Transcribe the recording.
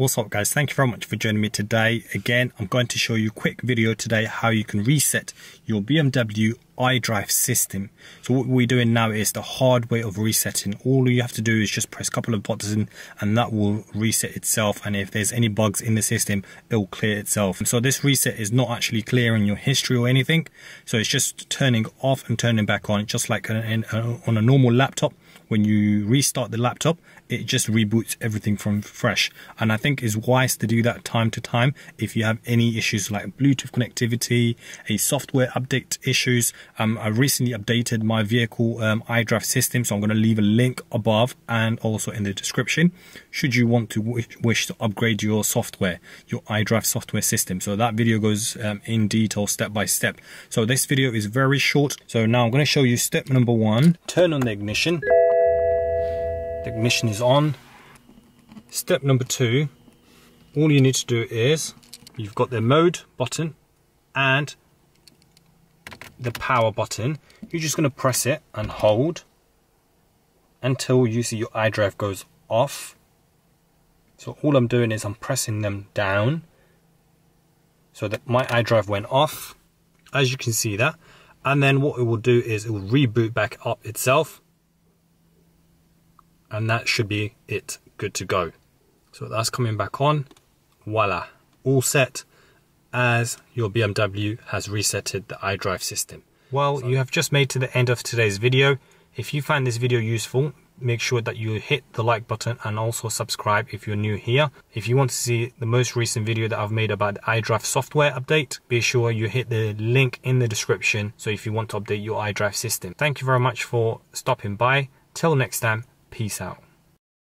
What's up guys, thank you very much for joining me today. Again, I'm going to show you a quick video today how you can reset your BMW iDrive system. So what we're doing now is the hard way of resetting. All you have to do is just press a couple of buttons and that will reset itself, and if there's any bugs in the system it will clear itself. And so this reset is not actually clearing your history or anything, so it's just turning off and turning back on, just like on a normal laptop. When you restart the laptop, it just reboots everything from fresh, and I think it's wise to do that time to time if you have any issues like Bluetooth connectivity, a software update issues. I recently updated my vehicle iDrive system, so I'm going to leave a link above and also in the description should you want to wish to upgrade your software, your iDrive software system. So that video goes in detail step by step. So this video is very short. So now I'm going to show you step number one. Turn on the ignition. The ignition is on. Step number two, all you need to do is, you've got the mode button and the power button. You're just going to press it and hold until you see your iDrive goes off. So all I'm doing is I'm pressing them down so that my iDrive went off, as you can see that. And then what it will do is it will reboot back up itself, and that should be it, good to go. So that's coming back on. Voila, all set, as your BMW has resetted the iDrive system. Well, you have just made to the end of today's video. If you find this video useful, make sure that you hit the like button and also subscribe if you're new here. If you want to see the most recent video that I've made about the iDrive software update, be sure you hit the link in the description. So if you want to update your iDrive system. Thank you very much for stopping by. Till next time, peace out.